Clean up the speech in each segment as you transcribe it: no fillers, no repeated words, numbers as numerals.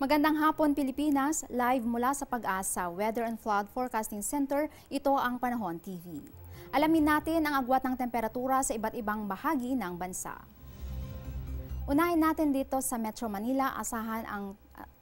Magandang hapon Pilipinas, live mula sa Pag-asa Weather and Flood Forecasting Center, ito ang Panahon TV. Alamin natin ang agwat ng temperatura sa iba't ibang bahagi ng bansa. Unahin natin dito sa Metro Manila, asahan ang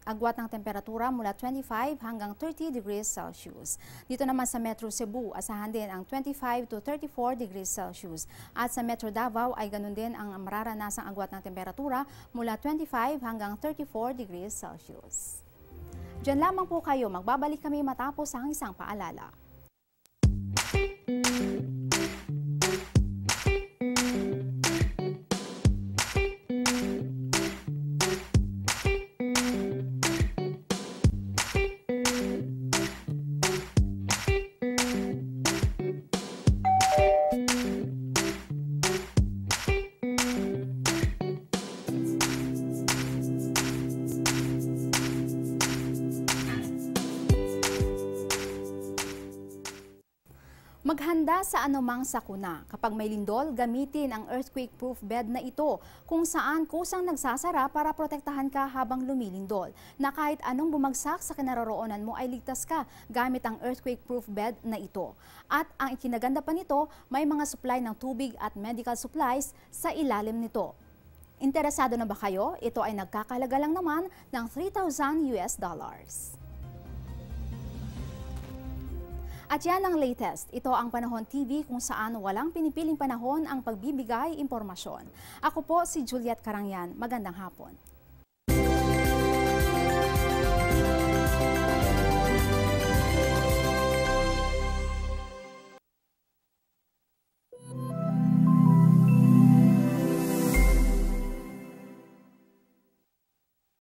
agwat ng temperatura mula 25 hanggang 30 degrees Celsius. Dito naman sa Metro Cebu, asahan din ang 25 to 34 degrees Celsius. At sa Metro Davao ay ganun din ang mararanasang agwat ng temperatura mula 25 hanggang 34 degrees Celsius. Diyan lamang po kayo, magbabalik kami matapos ang isang paalala. Maghanda sa anumang sakuna. Kapag may lindol, gamitin ang earthquake-proof bed na ito kung saan kusang nagsasara para protektahan ka habang lumilindol. Na kahit anong bumagsak sa kinaroroonan mo ay ligtas ka gamit ang earthquake-proof bed na ito. At ang ikinaganda pa nito, may mga supply ng tubig at medical supplies sa ilalim nito. Interesado na ba kayo? Ito ay nagkakahalaga lang naman ng $3,000. At yan ang latest. Ito ang Panahon TV kung saan walang pinipiling panahon ang pagbibigay impormasyon. Ako po si Juliet Caranguian. Magandang hapon.